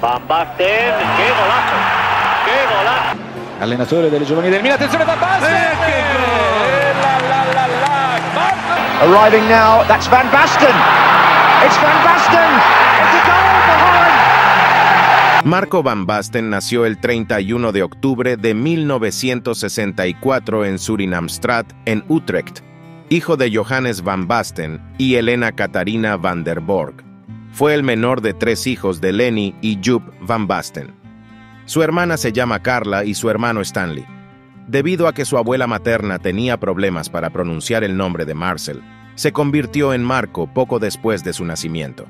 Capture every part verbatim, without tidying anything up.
Van Basten, che golazo, che golazo. Allenatore delle giovani del Milan, attenzione Van Basten! Eh, che gol! La, la, la, la. Van... Arriving now, that's Van Basten! It's Van Basten! It's a goal behind! Marco Van Basten nació el treinta y uno de octubre de mil novecientos sesenta y cuatro en Surinamstraat, en Utrecht, hijo de Johannes Van Basten y Helena Catharina van der Borg. Fue el menor de tres hijos de Lenny y Joep Van Basten. Su hermana se llama Carla y su hermano Stanley. Debido a que su abuela materna tenía problemas para pronunciar el nombre de Marcel, se convirtió en Marco poco después de su nacimiento.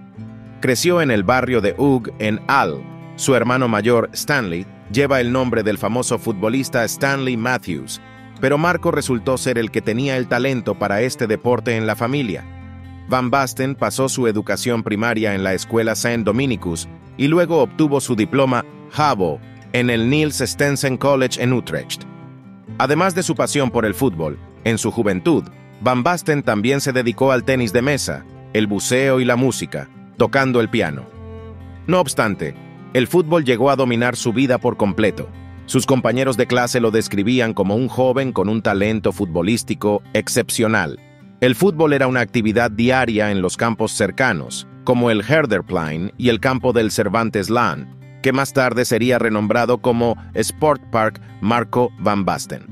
Creció en el barrio de Oog en Al. Su hermano mayor, Stanley, lleva el nombre del famoso futbolista Stanley Matthews, pero Marco resultó ser el que tenía el talento para este deporte en la familia. Van Basten pasó su educación primaria en la escuela Saint Dominicus y luego obtuvo su diploma Havo en el Niels Stensen College en Utrecht. Además de su pasión por el fútbol, en su juventud, Van Basten también se dedicó al tenis de mesa, el buceo y la música, tocando el piano. No obstante, el fútbol llegó a dominar su vida por completo. Sus compañeros de clase lo describían como un joven con un talento futbolístico excepcional. El fútbol era una actividad diaria en los campos cercanos, como el Herderplein y el campo del Cervanteslaan, que más tarde sería renombrado como Sportpark Marco Van Basten.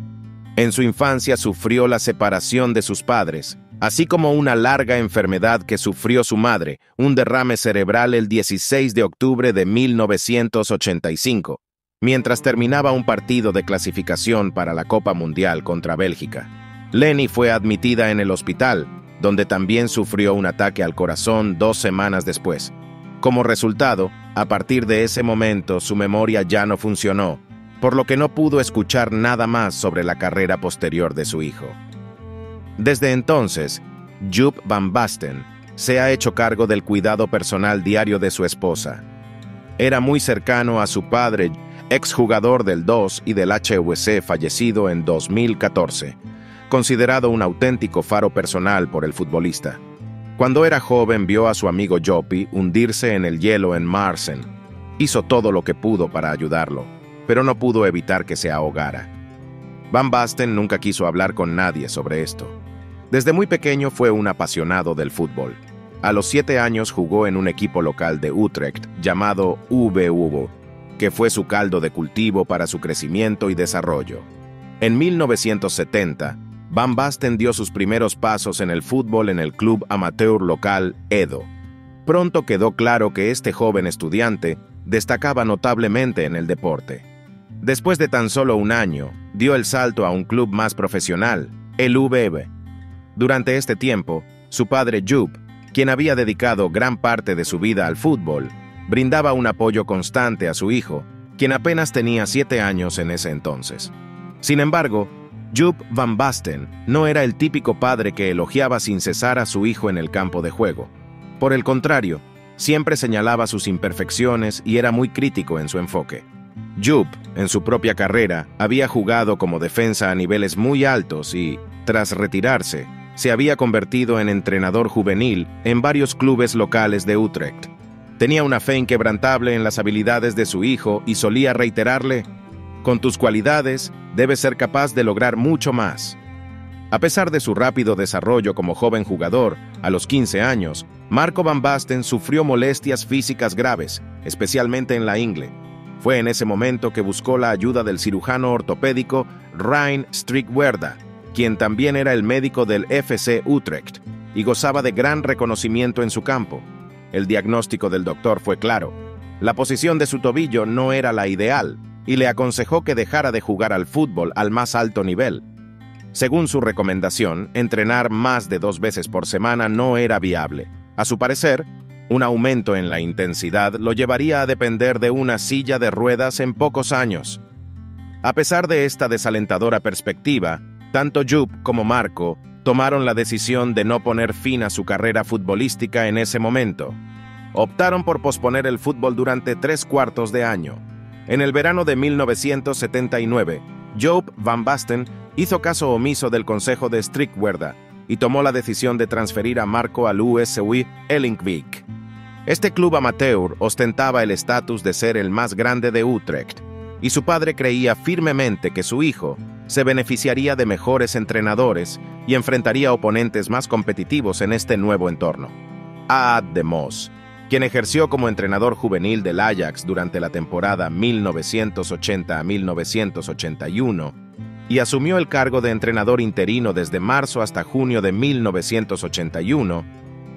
En su infancia sufrió la separación de sus padres, así como una larga enfermedad que sufrió su madre, un derrame cerebral el dieciséis de octubre de mil novecientos ochenta y cinco, mientras terminaba un partido de clasificación para la Copa Mundial contra Bélgica. Lenny fue admitida en el hospital, donde también sufrió un ataque al corazón dos semanas después. Como resultado, a partir de ese momento su memoria ya no funcionó, por lo que no pudo escuchar nada más sobre la carrera posterior de su hijo. Desde entonces, Joep Van Basten se ha hecho cargo del cuidado personal diario de su esposa. Era muy cercano a su padre, exjugador del D O S y del H W C fallecido en dos mil catorce. Considerado un auténtico faro personal por el futbolista. Cuando era joven vio a su amigo Joppy hundirse en el hielo en Marsen. Hizo todo lo que pudo para ayudarlo, pero no pudo evitar que se ahogara. Van Basten nunca quiso hablar con nadie sobre esto. Desde muy pequeño fue un apasionado del fútbol. A los siete años jugó en un equipo local de Utrecht llamado V V, que fue su caldo de cultivo para su crecimiento y desarrollo. En mil novecientos setenta, Van Basten dio sus primeros pasos en el fútbol en el club amateur local Edo. Pronto quedó claro que este joven estudiante destacaba notablemente en el deporte. Después de tan solo un año, dio el salto a un club más profesional, el U B B. Durante este tiempo, su padre Joep, quien había dedicado gran parte de su vida al fútbol, brindaba un apoyo constante a su hijo, quien apenas tenía siete años en ese entonces. Sin embargo, Joep Van Basten no era el típico padre que elogiaba sin cesar a su hijo en el campo de juego. Por el contrario, siempre señalaba sus imperfecciones y era muy crítico en su enfoque. Joep, en su propia carrera, había jugado como defensa a niveles muy altos y, tras retirarse, se había convertido en entrenador juvenil en varios clubes locales de Utrecht. Tenía una fe inquebrantable en las habilidades de su hijo y solía reiterarle, con tus cualidades, debes ser capaz de lograr mucho más. A pesar de su rápido desarrollo como joven jugador, a los quince años, Marco Van Basten sufrió molestias físicas graves, especialmente en la ingle. Fue en ese momento que buscó la ayuda del cirujano ortopédico Rein Strikwerda, quien también era el médico del F C Utrecht y gozaba de gran reconocimiento en su campo. El diagnóstico del doctor fue claro. La posición de su tobillo no era la ideal, y le aconsejó que dejara de jugar al fútbol al más alto nivel. Según su recomendación, entrenar más de dos veces por semana no era viable. A su parecer, un aumento en la intensidad lo llevaría a depender de una silla de ruedas en pocos años. A pesar de esta desalentadora perspectiva, tanto Joep como Marco tomaron la decisión de no poner fin a su carrera futbolística en ese momento. Optaron por posponer el fútbol durante tres cuartos de año. En el verano de mil novecientos setenta y nueve, Joep Van Basten hizo caso omiso del consejo de Strikwerda y tomó la decisión de transferir a Marco al U S W Elinkwijk. Este club amateur ostentaba el estatus de ser el más grande de Utrecht, y su padre creía firmemente que su hijo se beneficiaría de mejores entrenadores y enfrentaría oponentes más competitivos en este nuevo entorno. Aad de Mos, quien ejerció como entrenador juvenil del Ajax durante la temporada mil novecientos ochenta a mil novecientos ochenta y uno, y asumió el cargo de entrenador interino desde marzo hasta junio de mil novecientos ochenta y uno,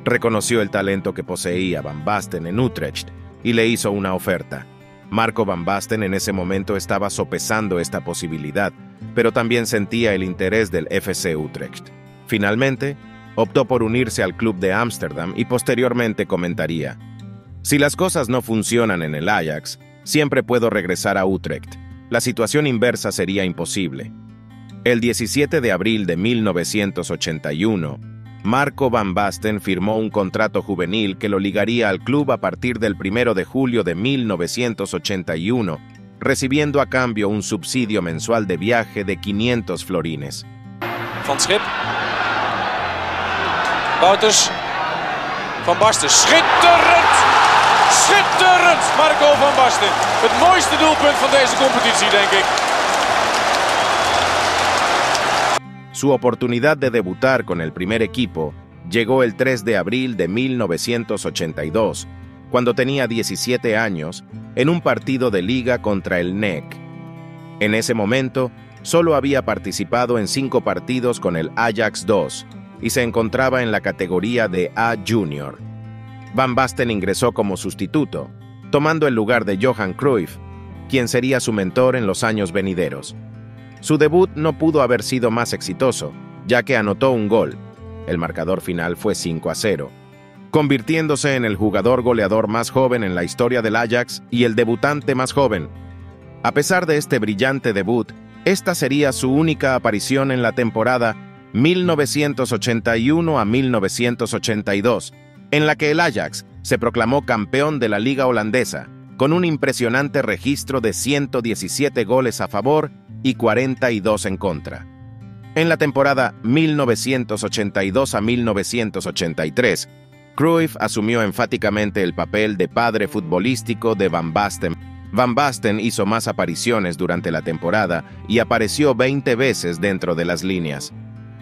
reconoció el talento que poseía Van Basten en Utrecht y le hizo una oferta. Marco Van Basten en ese momento estaba sopesando esta posibilidad, pero también sentía el interés del F C Utrecht. Finalmente, optó por unirse al club de Ámsterdam y posteriormente comentaría: «Si las cosas no funcionan en el Ajax, siempre puedo regresar a Utrecht. La situación inversa sería imposible». El diecisiete de abril de mil novecientos ochenta y uno, Marco Van Basten firmó un contrato juvenil que lo ligaría al club a partir del primero de julio de mil novecientos ochenta y uno, recibiendo a cambio un subsidio mensual de viaje de quinientos florines. Van Schip. Wouters. Van Basten. Schitterend! Schitterend, Marco Van Basten. Het mooiste doelpunt van deze competitie, denk ik. Su oportunidad de debutar con el primer equipo llegó el tres de abril de mil novecientos ochenta y dos, cuando tenía diecisiete años, en un partido de liga contra el N E C. En ese momento, solo había participado en cinco partidos con el Ajax dos y se encontraba en la categoría de A Junior. Van Basten ingresó como sustituto, tomando el lugar de Johan Cruyff, quien sería su mentor en los años venideros. Su debut no pudo haber sido más exitoso, ya que anotó un gol. El marcador final fue cinco a cero, convirtiéndose en el jugador goleador más joven en la historia del Ajax y el debutante más joven. A pesar de este brillante debut, esta sería su única aparición en la temporada mil novecientos ochenta y uno a mil novecientos ochenta y dos, en la que el Ajax se proclamó campeón de la Liga Holandesa, con un impresionante registro de ciento diecisiete goles a favor y cuarenta y dos en contra. En la temporada mil novecientos ochenta y dos a mil novecientos ochenta y tres, Cruyff asumió enfáticamente el papel de padre futbolístico de Van Basten. Van Basten hizo más apariciones durante la temporada y apareció veinte veces dentro de las líneas.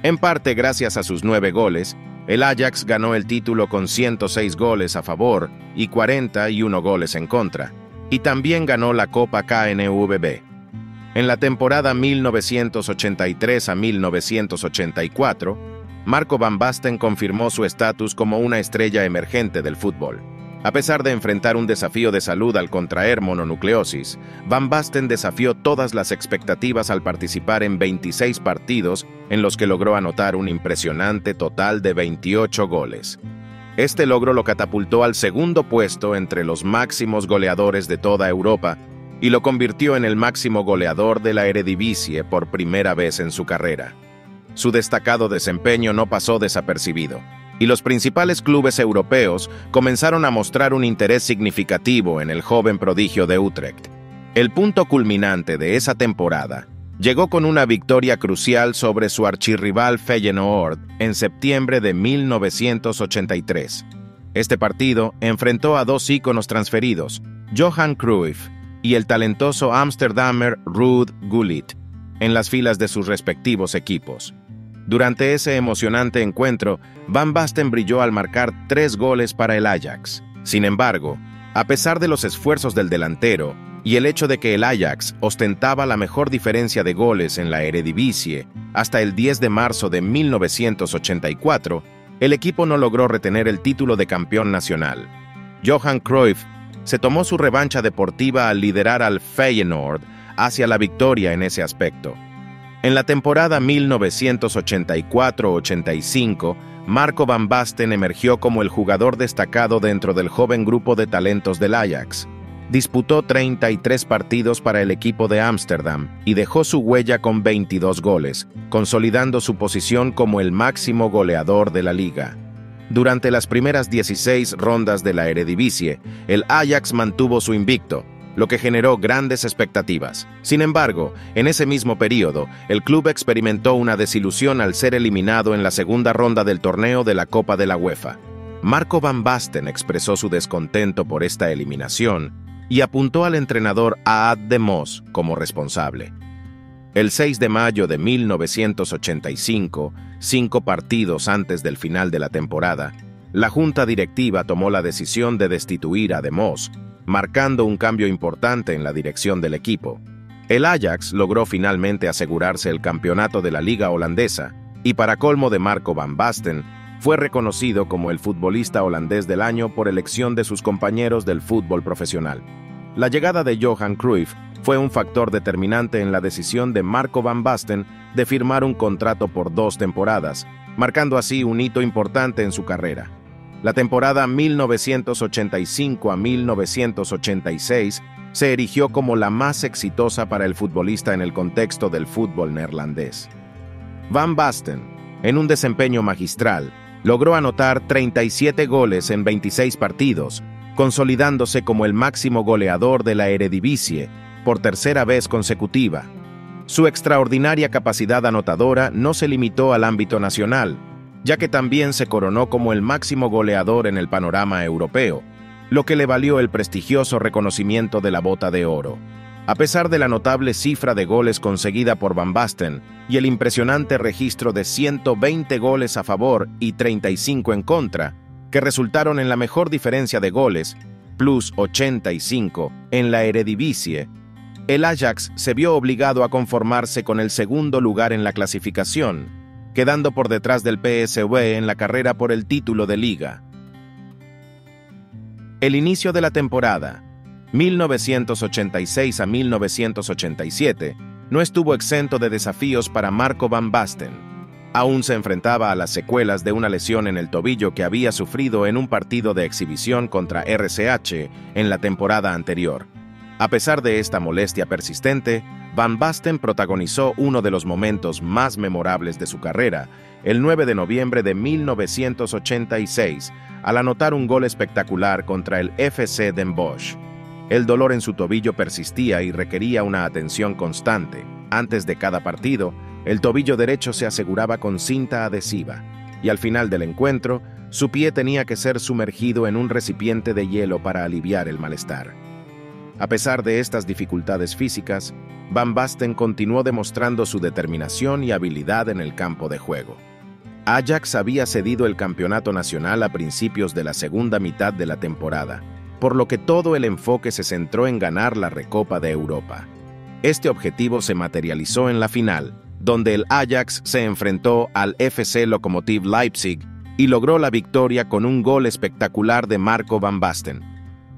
En parte gracias a sus nueve goles, el Ajax ganó el título con ciento seis goles a favor y cuarenta y un goles en contra, y también ganó la Copa K N V B. En la temporada mil novecientos ochenta y tres a mil novecientos ochenta y cuatro, Marco Van Basten confirmó su estatus como una estrella emergente del fútbol. A pesar de enfrentar un desafío de salud al contraer mononucleosis, Van Basten desafió todas las expectativas al participar en veintiséis partidos en los que logró anotar un impresionante total de veintiocho goles. Este logro lo catapultó al segundo puesto entre los máximos goleadores de toda Europa, y lo convirtió en el máximo goleador de la Eredivisie por primera vez en su carrera. Su destacado desempeño no pasó desapercibido, y los principales clubes europeos comenzaron a mostrar un interés significativo en el joven prodigio de Utrecht. El punto culminante de esa temporada llegó con una victoria crucial sobre su archirrival Feyenoord en septiembre de mil novecientos ochenta y tres. Este partido enfrentó a dos íconos transferidos, Johan Cruyff y el talentoso amsterdamer Ruud Gullit, en las filas de sus respectivos equipos. Durante ese emocionante encuentro, Van Basten brilló al marcar tres goles para el Ajax. Sin embargo, a pesar de los esfuerzos del delantero y el hecho de que el Ajax ostentaba la mejor diferencia de goles en la Eredivisie hasta el diez de marzo de mil novecientos ochenta y cuatro, el equipo no logró retener el título de campeón nacional. Johan Cruyff se tomó su revancha deportiva al liderar al Feyenoord hacia la victoria en ese aspecto. En la temporada mil novecientos ochenta y cuatro a ochenta y cinco, Marco Van Basten emergió como el jugador destacado dentro del joven grupo de talentos del Ajax. Disputó treinta y tres partidos para el equipo de Ámsterdam y dejó su huella con veintidós goles, consolidando su posición como el máximo goleador de la liga. Durante las primeras dieciséis rondas de la Eredivisie, el Ajax mantuvo su invicto, lo que generó grandes expectativas. Sin embargo, en ese mismo periodo, el club experimentó una desilusión al ser eliminado en la segunda ronda del torneo de la Copa de la UEFA. Marco Van Basten expresó su descontento por esta eliminación y apuntó al entrenador Aad de Mos como responsable. El seis de mayo de mil novecientos ochenta y cinco, cinco partidos antes del final de la temporada, la junta directiva tomó la decisión de destituir a de Mos, marcando un cambio importante en la dirección del equipo. El Ajax logró finalmente asegurarse el campeonato de la liga holandesa y, para colmo de Marco Van Basten, fue reconocido como el futbolista holandés del año por elección de sus compañeros del fútbol profesional. La llegada de Johan Cruyff fue un factor determinante en la decisión de Marco Van Basten de firmar un contrato por dos temporadas, marcando así un hito importante en su carrera. La temporada mil novecientos ochenta y cinco a mil novecientos ochenta y seis se erigió como la más exitosa para el futbolista en el contexto del fútbol neerlandés. Van Basten, en un desempeño magistral, logró anotar treinta y siete goles en veintiséis partidos, consolidándose como el máximo goleador de la Eredivisie por tercera vez consecutiva. Su extraordinaria capacidad anotadora no se limitó al ámbito nacional, ya que también se coronó como el máximo goleador en el panorama europeo, lo que le valió el prestigioso reconocimiento de la Bota de Oro. A pesar de la notable cifra de goles conseguida por Van Basten y el impresionante registro de ciento veinte goles a favor y treinta y cinco en contra, que resultaron en la mejor diferencia de goles, plus ochenta y cinco, en la Eredivisie, el Ajax se vio obligado a conformarse con el segundo lugar en la clasificación, quedando por detrás del P S V en la carrera por el título de liga. El inicio de la temporada, mil novecientos ochenta y seis a mil novecientos ochenta y siete, no estuvo exento de desafíos para Marco Van Basten. Aún se enfrentaba a las secuelas de una lesión en el tobillo que había sufrido en un partido de exhibición contra R C H en la temporada anterior. A pesar de esta molestia persistente, Van Basten protagonizó uno de los momentos más memorables de su carrera, el nueve de noviembre de mil novecientos ochenta y seis, al anotar un gol espectacular contra el F C Den Bosch. El dolor en su tobillo persistía y requería una atención constante. Antes de cada partido, el tobillo derecho se aseguraba con cinta adhesiva, y al final del encuentro, su pie tenía que ser sumergido en un recipiente de hielo para aliviar el malestar. A pesar de estas dificultades físicas, Van Basten continuó demostrando su determinación y habilidad en el campo de juego. Ajax había cedido el campeonato nacional a principios de la segunda mitad de la temporada, por lo que todo el enfoque se centró en ganar la Recopa de Europa. Este objetivo se materializó en la final, donde el Ajax se enfrentó al F C Lokomotiv Leipzig y logró la victoria con un gol espectacular de Marco Van Basten.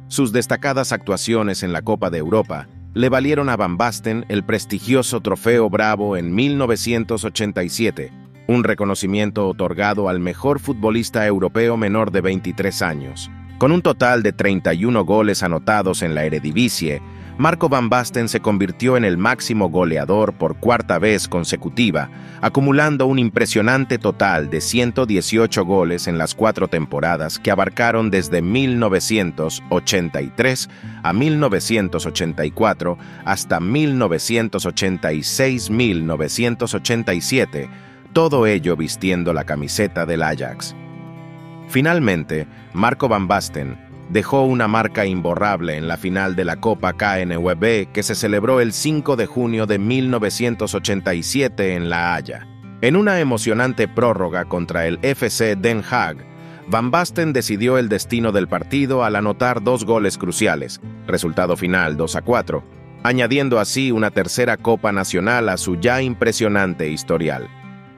Sus destacadas actuaciones en la Copa de Europa le valieron a Van Basten el prestigioso Trofeo Bravo en mil novecientos ochenta y siete, un reconocimiento otorgado al mejor futbolista europeo menor de veintitrés años. Con un total de treinta y uno goles anotados en la Eredivisie, Marco Van Basten se convirtió en el máximo goleador por cuarta vez consecutiva, acumulando un impresionante total de ciento dieciocho goles en las cuatro temporadas que abarcaron desde mil novecientos ochenta y tres a mil novecientos ochenta y cuatro hasta mil novecientos ochenta y seis a mil novecientos ochenta y siete, todo ello vistiendo la camiseta del Ajax. Finalmente, Marco Van Basten dejó una marca imborrable en la final de la Copa K N V B que se celebró el cinco de junio de mil novecientos ochenta y siete en La Haya. En una emocionante prórroga contra el F C Den Haag, Van Basten decidió el destino del partido al anotar dos goles cruciales, resultado final dos a cuatro, añadiendo así una tercera Copa Nacional a su ya impresionante historial.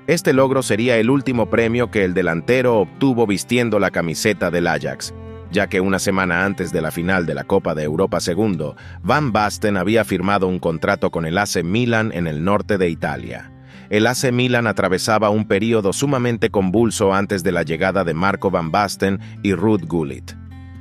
Este logro sería el último premio que el delantero obtuvo vistiendo la camiseta del Ajax, ya que una semana antes de la final de la Copa de Europa segundo, Van Basten había firmado un contrato con el A C Milan en el norte de Italia. El A C Milan atravesaba un periodo sumamente convulso antes de la llegada de Marco Van Basten y Ruud Gullit.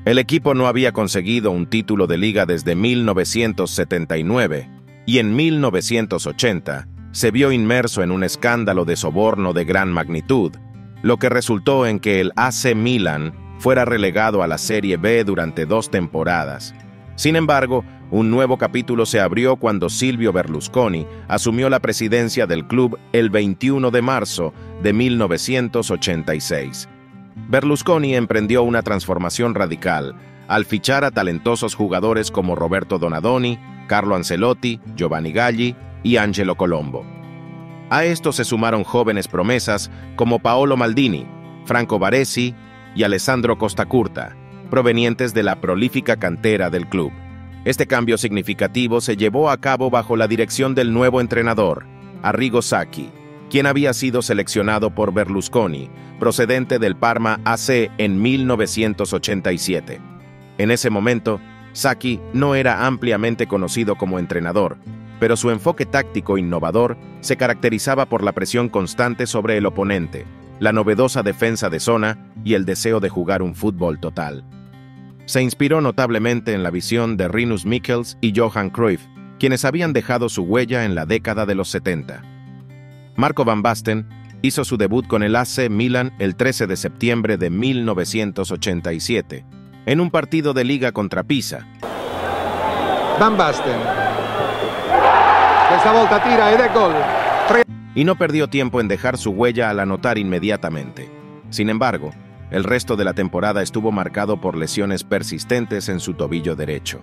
El equipo no había conseguido un título de liga desde mil novecientos setenta y nueve y en mil novecientos ochenta, se vio inmerso en un escándalo de soborno de gran magnitud, lo que resultó en que el A C Milan fuera relegado a la Serie B durante dos temporadas. Sin embargo, un nuevo capítulo se abrió cuando Silvio Berlusconi asumió la presidencia del club el veintiuno de marzo de mil novecientos ochenta y seis. Berlusconi emprendió una transformación radical al fichar a talentosos jugadores como Roberto Donadoni, Carlo Ancelotti, Giovanni Galli y Angelo Colombo. A esto se sumaron jóvenes promesas como Paolo Maldini, Franco Baresi y Alessandro Costacurta, provenientes de la prolífica cantera del club. Este cambio significativo se llevó a cabo bajo la dirección del nuevo entrenador, Arrigo Sacchi, quien había sido seleccionado por Berlusconi, procedente del Parma A C en mil novecientos ochenta y siete. En ese momento, Sacchi no era ampliamente conocido como entrenador, pero su enfoque táctico innovador se caracterizaba por la presión constante sobre el oponente, la novedosa defensa de zona y el deseo de jugar un fútbol total. Se inspiró notablemente en la visión de Rinus Michels y Johan Cruyff, quienes habían dejado su huella en la década de los setenta. Marco Van Basten hizo su debut con el A C Milan el trece de septiembre de mil novecientos ochenta y siete, en un partido de liga contra Pisa. Van Basten. Esta volta tira y de gol. Y no perdió tiempo en dejar su huella al anotar inmediatamente. Sin embargo, el resto de la temporada estuvo marcado por lesiones persistentes en su tobillo derecho.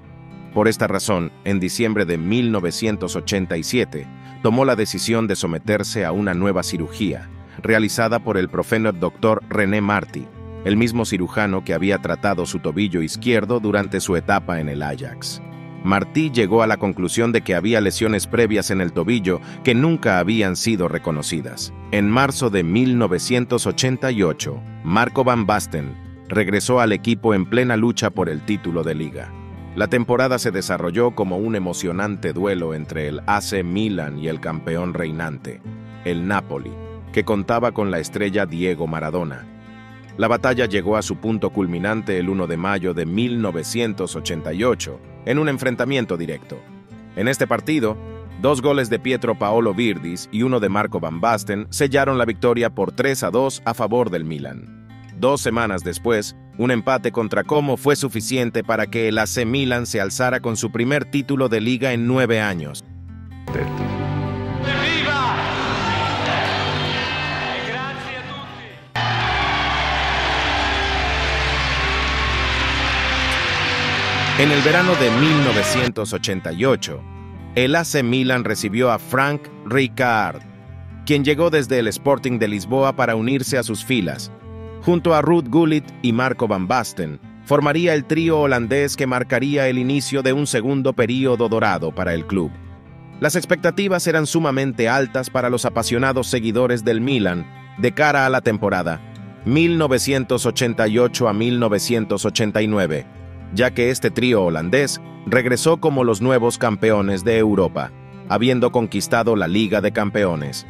Por esta razón, en diciembre de mil novecientos ochenta y siete, tomó la decisión de someterse a una nueva cirugía, realizada por el profeno doctor René Marti, el mismo cirujano que había tratado su tobillo izquierdo durante su etapa en el Ajax. Martí llegó a la conclusión de que había lesiones previas en el tobillo que nunca habían sido reconocidas. En marzo de mil novecientos ochenta y ocho, Marco Van Basten regresó al equipo en plena lucha por el título de liga. La temporada se desarrolló como un emocionante duelo entre el A C Milan y el campeón reinante, el Napoli, que contaba con la estrella Diego Maradona. La batalla llegó a su punto culminante el uno de mayo de mil novecientos ochenta y ocho, en un enfrentamiento directo. En este partido, dos goles de Pietro Paolo Virdis y uno de Marco Van Basten sellaron la victoria por tres a dos a favor del Milan. Dos semanas después, un empate contra Como fue suficiente para que el A C Milan se alzara con su primer título de liga en nueve años. En el verano de mil novecientos ochenta y ocho, el A C Milan recibió a Frank Rijkaard, quien llegó desde el Sporting de Lisboa para unirse a sus filas. Junto a Ruud Gullit y Marco Van Basten, formaría el trío holandés que marcaría el inicio de un segundo período dorado para el club. Las expectativas eran sumamente altas para los apasionados seguidores del Milan de cara a la temporada mil novecientos ochenta y ocho a mil novecientos ochenta y nueve. Ya que este trío holandés regresó como los nuevos campeones de Europa, habiendo conquistado la Liga de Campeones.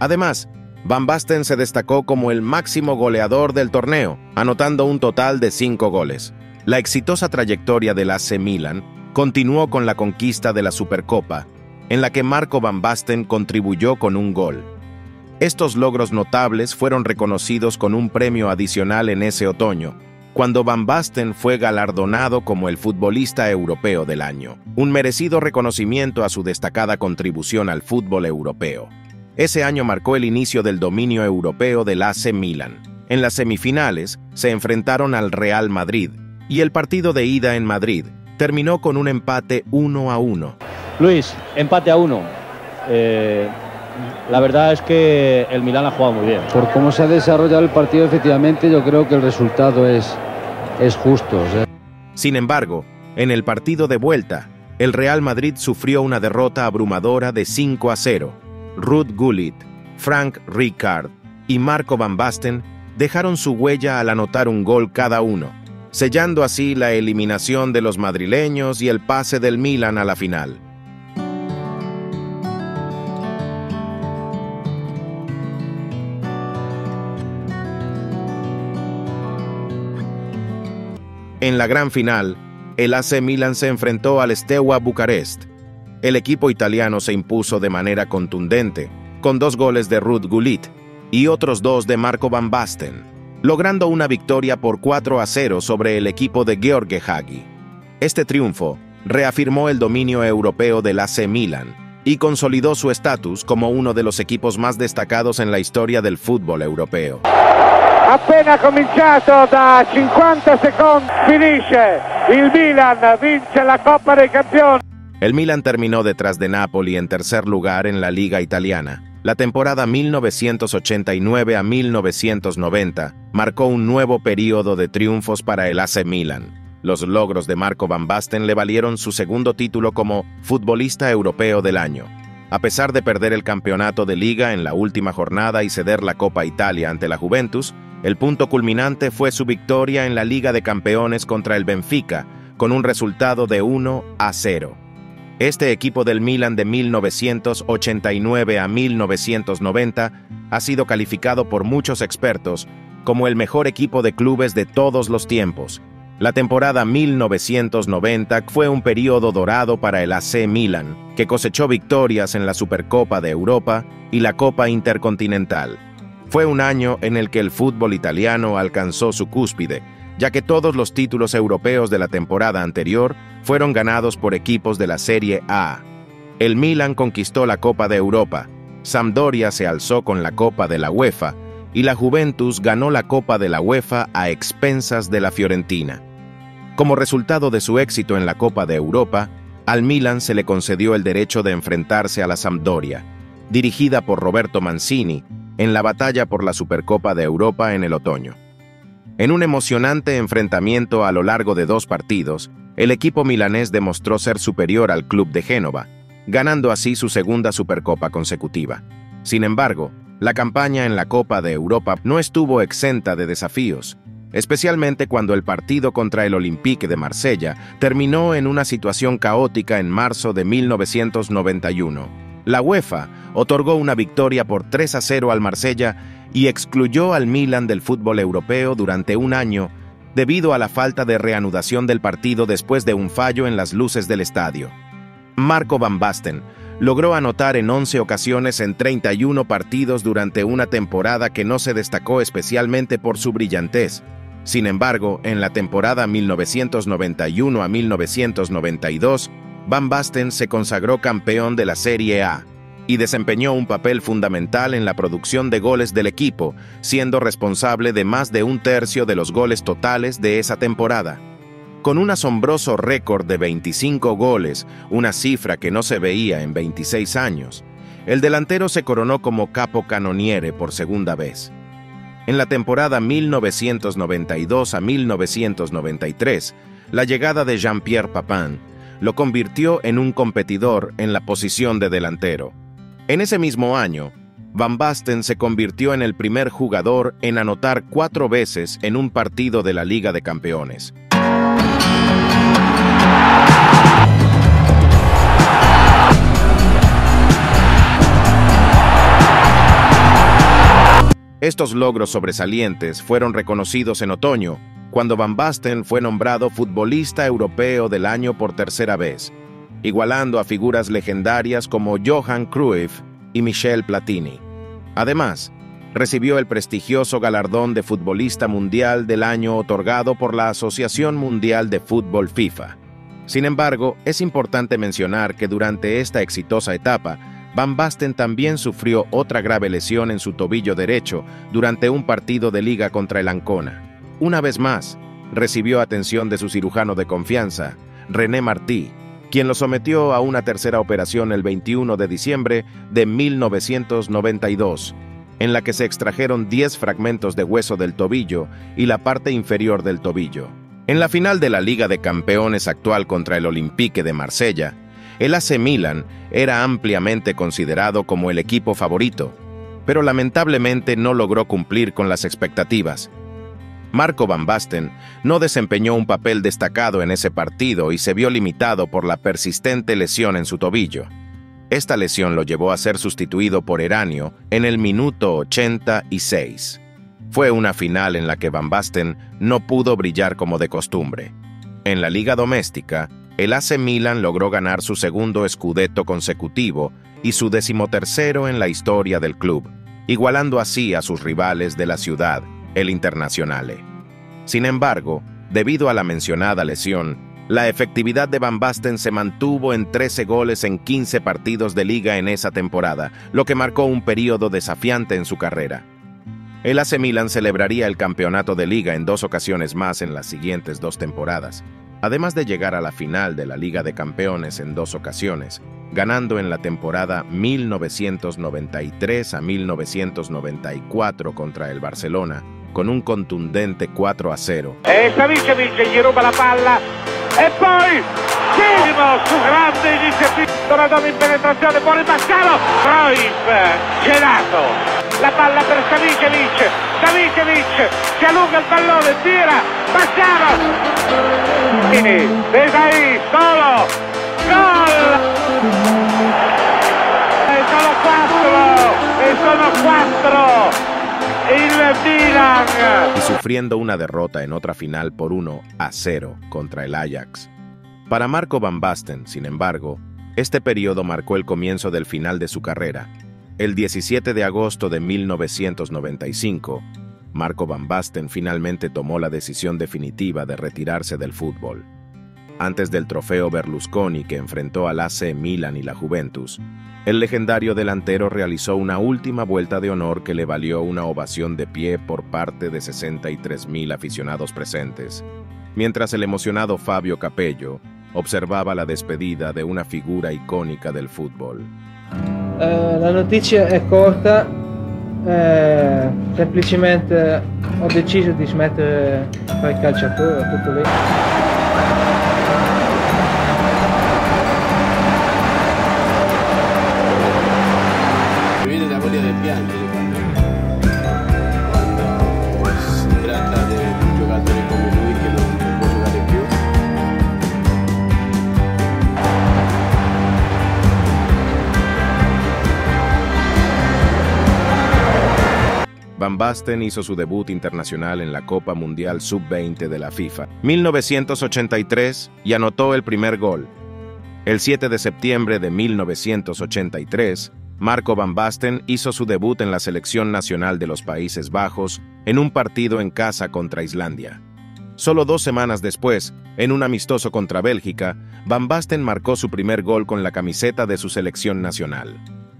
Además, Van Basten se destacó como el máximo goleador del torneo, anotando un total de cinco goles. La exitosa trayectoria del A C Milan continuó con la conquista de la Supercopa, en la que Marco Van Basten contribuyó con un gol. Estos logros notables fueron reconocidos con un premio adicional en ese otoño, cuando Van Basten fue galardonado como el futbolista europeo del año, un merecido reconocimiento a su destacada contribución al fútbol europeo. Ese año marcó el inicio del dominio europeo del A C Milan. En las semifinales se enfrentaron al Real Madrid y el partido de ida en Madrid terminó con un empate uno a uno. Luis, empate a uno. Eh... La verdad es que el Milan ha jugado muy bien. Por cómo se ha desarrollado el partido, efectivamente, yo creo que el resultado es, es justo. O sea. Sin embargo, en el partido de vuelta, el Real Madrid sufrió una derrota abrumadora de cinco a cero. Ruud Gullit, Frank Rijkaard y Marco Van Basten dejaron su huella al anotar un gol cada uno, sellando así la eliminación de los madrileños y el pase del Milan a la final. En la gran final, el A C Milan se enfrentó al Steaua Bucarest. El equipo italiano se impuso de manera contundente, con dos goles de Ruud Gullit y otros dos de Marco Van Basten, logrando una victoria por cuatro a cero sobre el equipo de Gheorghe Hagi. Este triunfo reafirmó el dominio europeo del A C Milan y consolidó su estatus como uno de los equipos más destacados en la historia del fútbol europeo. appena cominciato da cincuanta secondi, finisce, il Milan vince la Coppa dei Campioni. El Milan terminó detrás de Napoli en tercer lugar en la Liga Italiana. La temporada mil novecientos ochenta y nueve a mil novecientos noventa marcó un nuevo período de triunfos para el A C Milan. Los logros de Marco Van Basten le valieron su segundo título como futbolista europeo del año. A pesar de perder el campeonato de Liga en la última jornada y ceder la Copa Italia ante la Juventus, el punto culminante fue su victoria en la Liga de Campeones contra el Benfica, con un resultado de uno a cero. Este equipo del Milan de mil novecientos ochenta y nueve a mil novecientos noventa ha sido calificado por muchos expertos como el mejor equipo de clubes de todos los tiempos. La temporada mil novecientos noventa fue un periodo dorado para el A C Milan, que cosechó victorias en la Supercopa de Europa y la Copa Intercontinental. Fue un año en el que el fútbol italiano alcanzó su cúspide, ya que todos los títulos europeos de la temporada anterior fueron ganados por equipos de la Serie A. El Milan conquistó la Copa de Europa, Sampdoria se alzó con la Copa de la UEFA, y la Juventus ganó la Copa de la UEFA a expensas de la Fiorentina. Como resultado de su éxito en la Copa de Europa, al Milan se le concedió el derecho de enfrentarse a la Sampdoria, dirigida por Roberto Mancini, en la batalla por la Supercopa de Europa en el otoño. En un emocionante enfrentamiento a lo largo de dos partidos, el equipo milanés demostró ser superior al club de Génova, ganando así su segunda Supercopa consecutiva. Sin embargo, la campaña en la Copa de Europa no estuvo exenta de desafíos, especialmente cuando el partido contra el Olympique de Marsella terminó en una situación caótica en marzo de mil novecientos noventa y uno. La UEFA otorgó una victoria por tres a cero al Marsella y excluyó al Milan del fútbol europeo durante un año debido a la falta de reanudación del partido después de un fallo en las luces del estadio. Marco Van Basten logró anotar en once ocasiones en treinta y uno partidos durante una temporada que no se destacó especialmente por su brillantez. Sin embargo, en la temporada mil novecientos noventa y uno a mil novecientos noventa y dos, Van Basten se consagró campeón de la Serie A y desempeñó un papel fundamental en la producción de goles del equipo, siendo responsable de más de un tercio de los goles totales de esa temporada. Con un asombroso récord de veinticinco goles, una cifra que no se veía en veintiséis años, el delantero se coronó como capocannoniere por segunda vez. En la temporada mil novecientos noventa y dos a mil novecientos noventa y tres, la llegada de Jean-Pierre Papin lo convirtió en un competidor en la posición de delantero. En ese mismo año, Van Basten se convirtió en el primer jugador en anotar cuatro veces en un partido de la Liga de Campeones. Estos logros sobresalientes fueron reconocidos en otoño, cuando Van Basten fue nombrado futbolista europeo del año por tercera vez, igualando a figuras legendarias como Johan Cruyff y Michel Platini. Además, recibió el prestigioso galardón de futbolista mundial del año otorgado por la Asociación Mundial de Fútbol FIFA. Sin embargo, es importante mencionar que durante esta exitosa etapa, Van Basten también sufrió otra grave lesión en su tobillo derecho durante un partido de liga contra el Ancona. Una vez más, recibió atención de su cirujano de confianza, René Marti, quien lo sometió a una tercera operación el veintiuno de diciembre de mil novecientos noventa y dos, en la que se extrajeron diez fragmentos de hueso del tobillo y la parte inferior del tobillo. En la final de la Liga de Campeones actual contra el Olympique de Marsella, el A C Milan era ampliamente considerado como el equipo favorito, pero lamentablemente no logró cumplir con las expectativas. Marco Van Basten no desempeñó un papel destacado en ese partido y se vio limitado por la persistente lesión en su tobillo. Esta lesión lo llevó a ser sustituido por Eranio en el minuto ochenta y seis. Fue una final en la que Van Basten no pudo brillar como de costumbre. En la liga doméstica, el A C Milan logró ganar su segundo scudetto consecutivo y su decimotercero en la historia del club, igualando así a sus rivales de la ciudad, el Internazionale. Sin embargo, debido a la mencionada lesión, la efectividad de Van Basten se mantuvo en trece goles en quince partidos de liga en esa temporada, lo que marcó un periodo desafiante en su carrera. El A C Milan celebraría el campeonato de Liga en dos ocasiones más en las siguientes dos temporadas, además de llegar a la final de la Liga de Campeones en dos ocasiones, ganando en la temporada mil novecientos noventa y tres a mil novecientos noventa y cuatro contra el Barcelona, con un contundente cuatro a cero. E Savicevic gli ruba la palla, e poi Silvio su grande iniziativa, Maradona in penetrazione, poi il pascalo, Cruyff, gelato. La palla per Savicevic, Savicevic si allunga il pallone, tira, Bassano, Desai, solo, gol! E sono quattro, e sono quattro, il Milan. Y sufriendo una derrota en otra final por uno a cero contra el Ajax. Para Marco Van Basten, sin embargo, este periodo marcó el comienzo del final de su carrera. El diecisiete de agosto de mil novecientos noventa y cinco, Marco Van Basten finalmente tomó la decisión definitiva de retirarse del fútbol. Antes del trofeo Berlusconi que enfrentó al A C Milan y la Juventus, el legendario delantero realizó una última vuelta de honor que le valió una ovación de pie por parte de sesenta y tres mil aficionados presentes, mientras el emocionado Fabio Capello observaba la despedida de una figura icónica del fútbol. Eh, la notizia è corta, eh, semplicemente ho deciso di smettere di fare il calciatore, è tutto lì. Mi viene la voglia del piangere quando, quando si tratta di un giocatore come lui che non può giocare più. Van Basten hizo su debut internacional en la Copa Mundial sub veinte de la FIFA mil novecientos ochenta y tres y anotó el primer gol. El siete de septiembre de mil novecientos ochenta y tres, Marco Van Basten hizo su debut en la selección nacional de los Países Bajos en un partido en casa contra Islandia. Solo dos semanas después, en un amistoso contra Bélgica, Van Basten marcó su primer gol con la camiseta de su selección nacional.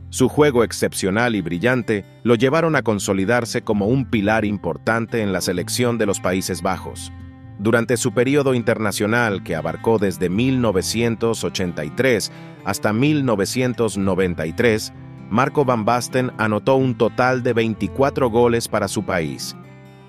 Su juego excepcional y brillante lo llevaron a consolidarse como un pilar importante en la selección de los Países Bajos. Durante su periodo internacional, que abarcó desde mil novecientos ochenta y tres hasta mil novecientos noventa y tres, Marco Van Basten anotó un total de veinticuatro goles para su país.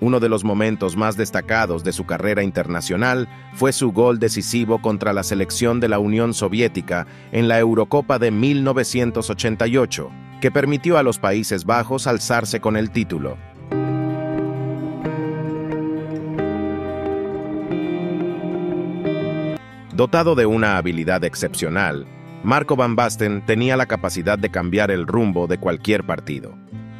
Uno de los momentos más destacados de su carrera internacional fue su gol decisivo contra la selección de la Unión Soviética en la Eurocopa de mil novecientos ochenta y ocho, que permitió a los Países Bajos alzarse con el título. Dotado de una habilidad excepcional, Marco Van Basten tenía la capacidad de cambiar el rumbo de cualquier partido.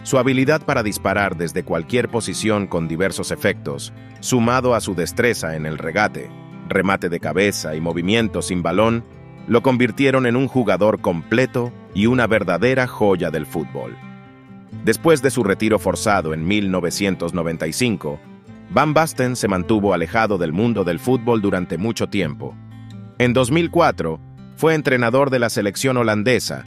Su habilidad para disparar desde cualquier posición con diversos efectos, sumado a su destreza en el regate, remate de cabeza y movimiento sin balón, lo convirtieron en un jugador completo y una verdadera joya del fútbol. Después de su retiro forzado en mil novecientos noventa y cinco, Van Basten se mantuvo alejado del mundo del fútbol durante mucho tiempo. En dos mil cuatro, fue entrenador de la selección holandesa,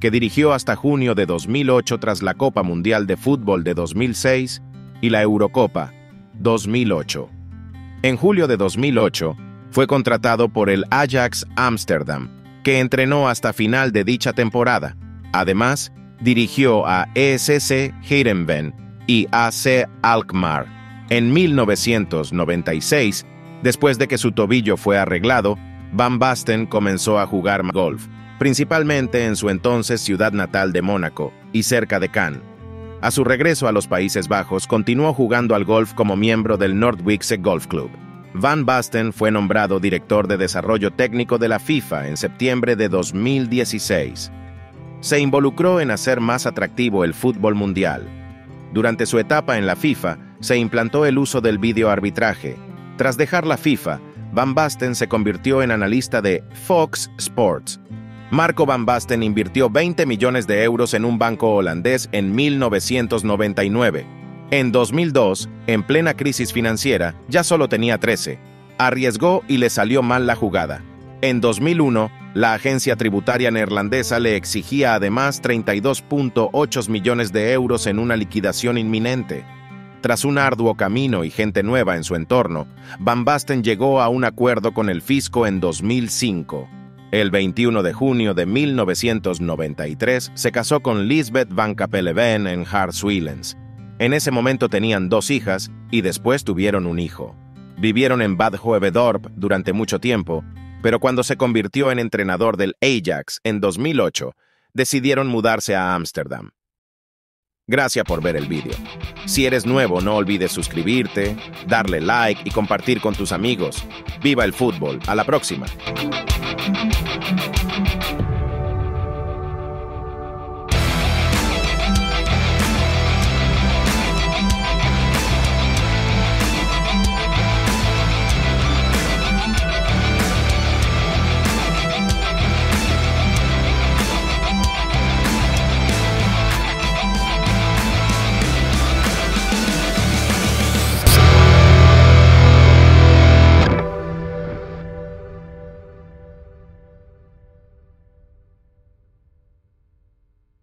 que dirigió hasta junio de dos mil ocho tras la Copa Mundial de Fútbol de dos mil seis y la Eurocopa dos mil ocho. En julio de dos mil ocho, fue contratado por el Ajax Ámsterdam, que entrenó hasta final de dicha temporada. Además, dirigió a E S C Heerenveen y A C Alkmaar. En mil novecientos noventa y seis, después de que su tobillo fue arreglado, Van Basten comenzó a jugar golf, principalmente en su entonces ciudad natal de Mónaco y cerca de Cannes. A su regreso a los Países Bajos, continuó jugando al golf como miembro del Noordwijkse Golf Club. Van Basten fue nombrado director de desarrollo técnico de la FIFA en septiembre de dos mil dieciséis. Se involucró en hacer más atractivo el fútbol mundial. Durante su etapa en la FIFA, se implantó el uso del videoarbitraje. Tras dejar la FIFA, Van Basten se convirtió en analista de Fox Sports. Marco Van Basten invirtió veinte millones de euros en un banco holandés en mil novecientos noventa y nueve. En dos mil dos, en plena crisis financiera, ya solo tenía trece. Arriesgó y le salió mal la jugada. En dos mil uno, la agencia tributaria neerlandesa le exigía además treinta y dos punto ocho millones de euros en una liquidación inminente. Tras un arduo camino y gente nueva en su entorno, Van Basten llegó a un acuerdo con el fisco en dos mil cinco. El veintiuno de junio de mil novecientos noventa y tres se casó con Lisbeth van Capelleven en Hartswilens. En ese momento tenían dos hijas y después tuvieron un hijo. Vivieron en Bad Hoeverdorp durante mucho tiempo, pero cuando se convirtió en entrenador del Ajax en dos mil ocho, decidieron mudarse a Ámsterdam. Gracias por ver el vídeo. Si eres nuevo, no olvides suscribirte, darle like y compartir con tus amigos. ¡Viva el fútbol! ¡A la próxima!